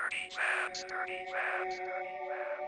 30 fans.